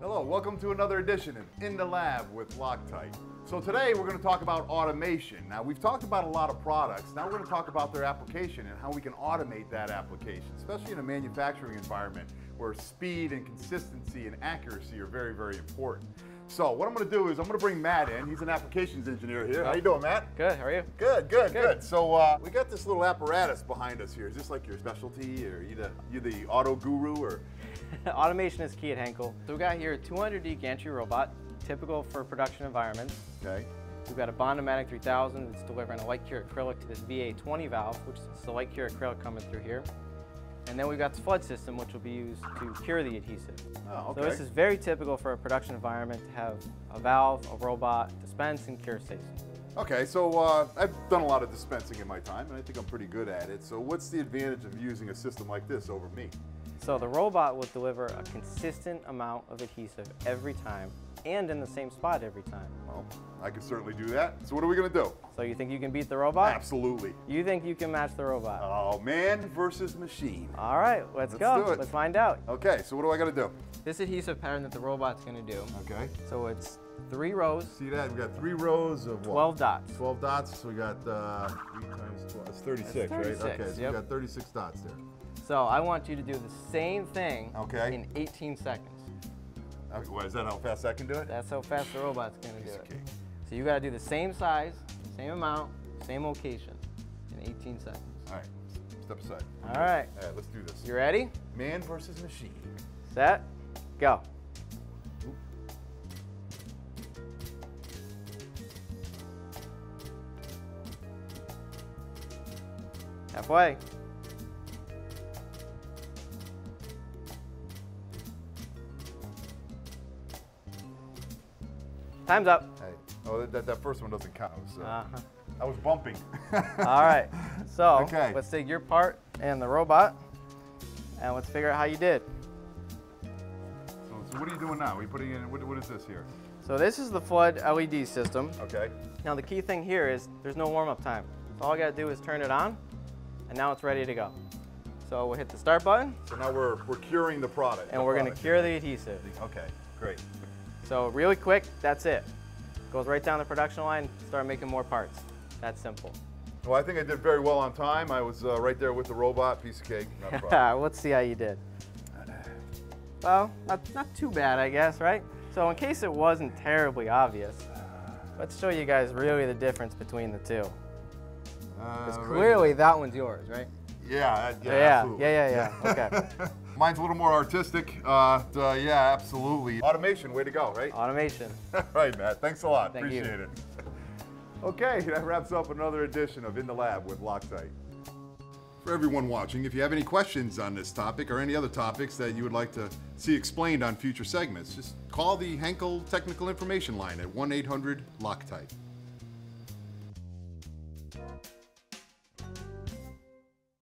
Hello, welcome to another edition of In the Lab with Loctite. So today we're going to talk about automation. Now we've talked about a lot of products. Now we're going to talk about their application and how we can automate that application, especially in a manufacturing environment where speed and consistency and accuracy are very, very important. So what I'm going to do is I'm going to bring Matt in. He's an applications engineer here. How you doing, Matt? Good. How are you? Good. So we got this little apparatus behind us here. Is this like your specialty, or you the auto guru, or? Automation is key at Henkel. So we got here a 200D gantry robot, typical for production environments. Okay. We've got a Bondomatic 3000 that's delivering a light cure acrylic to this VA-20 valve, which is the light cure acrylic coming through here. And then we've got the flood system, which will be used to cure the adhesive. Oh, okay. So this is very typical for a production environment to have a valve, a robot, dispense, and cure station. Okay, so I've done a lot of dispensing in my time, and I think I'm pretty good at it. So what's the advantage of using a system like this over me? So the robot will deliver a consistent amount of adhesive every time, and in the same spot every time. Well, I can certainly do that. So what are we going to do? So you think you can beat the robot? Absolutely. You think you can match the robot? Oh, man versus machine. All right, let's go. Do it. Let's find out. Okay, so what do I got to do? This adhesive pattern that the robot's going to do. Okay. So it's 3 rows. See that? We got 3 rows of what? 12 dots. 12 dots. So we got 3 times 12. It's 36, right? Okay, so yep. We got 36 dots there. So I want you to do the same thing in 18 seconds. Okay, well, is that how fast I can do it? That's how fast the robot's going to do it. So you got to do the same size, same amount, same location in 18 seconds. All right, step aside. All right, let's do this. You ready? Man versus machine. Set, go. Oop. Halfway. Time's up. Hey. Oh, that first one doesn't count. So. I was bumping. All right. So let's take your part and the robot, and let's figure out how you did. So what are you doing now? Are you putting in, what is this here? So this is the flood LED system. Okay. Now the key thing here is there's no warm-up time. So all I got to do is turn it on, and now it's ready to go. So we'll hit the start button. So now we're curing the product. And we're going to cure the adhesive. Okay, great. So really quick, that's it. Goes right down the production line, start making more parts. That's simple. Well, I think I did very well on time. I was right there with the robot, piece of cake. Not a problem. Let's see how you did. Well, not too bad, I guess, right? So in case it wasn't terribly obvious, let's show you guys really the difference between the two. Because clearly that one's yours, right? Yeah, okay. Mine's a little more artistic, yeah, absolutely. Automation, way to go, right? Automation. All right, Matt, thanks a lot. Appreciate it. Okay, that wraps up another edition of In the Lab with Loctite. For everyone watching, if you have any questions on this topic or any other topics that you would like to see explained on future segments, just call the Henkel Technical Information Line at 1-800-LOCTITE.